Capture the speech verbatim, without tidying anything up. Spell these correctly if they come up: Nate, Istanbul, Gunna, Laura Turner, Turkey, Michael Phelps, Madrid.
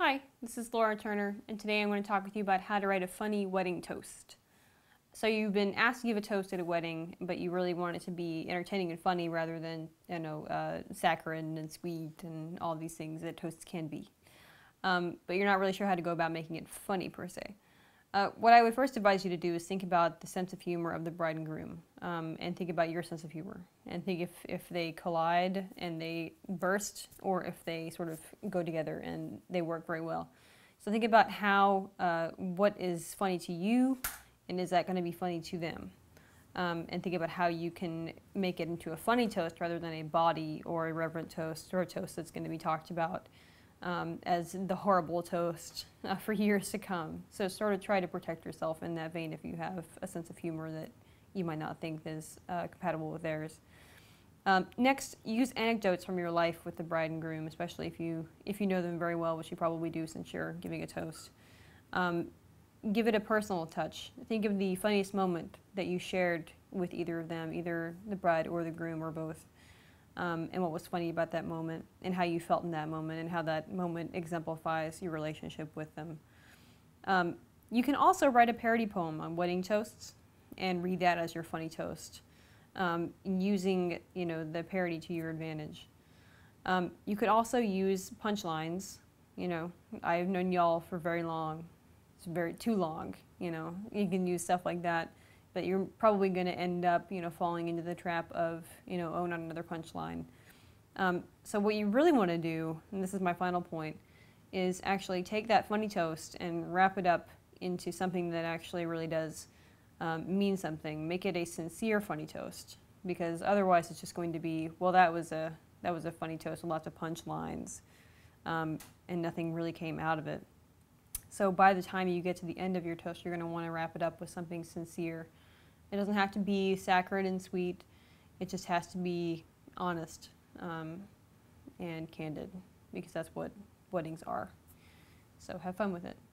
Hi, this is Laura Turner, and today I'm going to talk with you about how to write a funny wedding toast. So you've been asked to give a toast at a wedding, but you really want it to be entertaining and funny rather than, you know, uh, saccharine and sweet and all these things that toasts can be. Um, but you're not really sure how to go about making it funny, per se. Uh, what I would first advise you to do is think about the sense of humor of the bride and groom, um, and think about your sense of humor, and think if, if they collide and they burst, or if they sort of go together and they work very well. So think about how, uh, what is funny to you, and is that going to be funny to them? Um, and think about how you can make it into a funny toast rather than a bawdy or a reverent toast, or a toast that's going to be talked about Um, as the horrible toast uh, for years to come. So sort of try to protect yourself in that vein if you have a sense of humor that you might not think is uh, compatible with theirs. Um, next, use anecdotes from your life with the bride and groom, especially if you if you know them very well, which you probably do since you're giving a toast. Um, give it a personal touch. Think of the funniest moment that you shared with either of them, either the bride or the groom or both. Um, and what was funny about that moment, and how you felt in that moment, and how that moment exemplifies your relationship with them. Um, you can also write a parody poem on wedding toasts and read that as your funny toast, um, using you know the parody to your advantage. Um, you could also use punchlines. You know, I've known y'all for very long. It's very too long. You know, you can use stuff like that. But you're probably going to end up, you know, falling into the trap of, you know, oh, not another punchline. Um, so what you really want to do, and this is my final point, is actually take that funny toast and wrap it up into something that actually really does um, mean something. Make it a sincere funny toast, because otherwise it's just going to be, well, that was a that was a funny toast with lots of punchlines, um, and nothing really came out of it. So by the time you get to the end of your toast, you're going to want to wrap it up with something sincere. It doesn't have to be saccharine and sweet. It just has to be honest um, and candid, because that's what weddings are. So have fun with it.